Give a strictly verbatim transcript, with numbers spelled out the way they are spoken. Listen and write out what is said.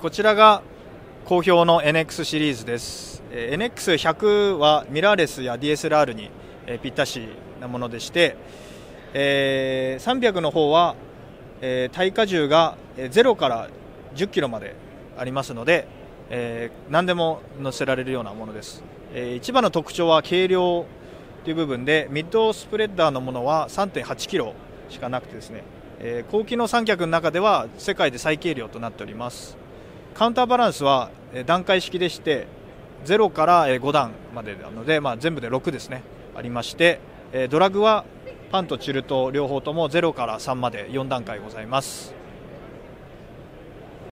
こちらが好評の エヌエックス シリーズです。 エヌエックスひゃく はミラーレスや ディーエスエルアール にぴったしなものでして、さんびゃくの方は耐荷重がゼロからじゅっキロまでありますので、何でも乗せられるようなものです。一番の特徴は軽量という部分で、ミッドスプレッダーのものは さんてんはちキロしかなくてですね、後期の三脚の中では世界で最軽量となっております。カウンターバランスは段階式でして、ゼロからご段までなので、まあ、全部でろくですねありまして、ドラグはパンとチュルと両方ともゼロからさんまでよん段階ございます。